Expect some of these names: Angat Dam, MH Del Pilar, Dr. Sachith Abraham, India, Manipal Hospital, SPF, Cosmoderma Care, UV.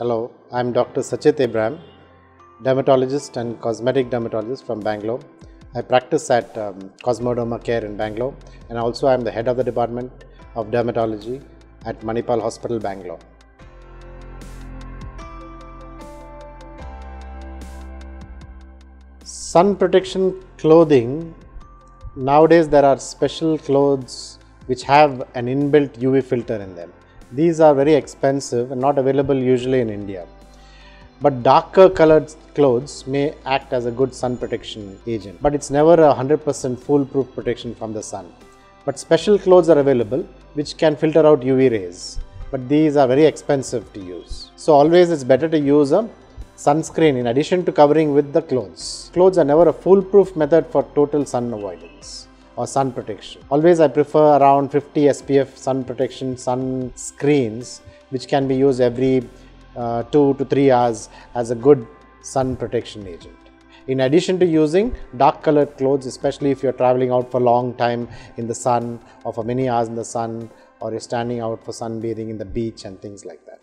Hello, I am Dr. Sachith Abraham, dermatologist and cosmetic dermatologist from Bangalore. I practice at Cosmoderma Care in Bangalore, and also I am the head of the department of dermatology at Manipal Hospital, Bangalore. Sun protection clothing. Nowadays there are special clothes which have an inbuilt UV filter in them. These are very expensive and not available usually in India. But darker colored clothes may act as a good sun protection agent. But it's never a 100% foolproof protection from the sun. But special clothes are available which can filter out UV rays. But these are very expensive to use. So always it's better to use a sunscreen in addition to covering with the clothes. Clothes are never a foolproof method for total sun avoidance or sun protection. Always I prefer around 50 SPF sun protection sun screens which can be used every 2 to 3 hours as a good sun protection agent. In addition to using dark colored clothes, especially if you're traveling out for a long time in the sun or for many hours in the sun, or you're standing out for sunbathing in the beach and things like that.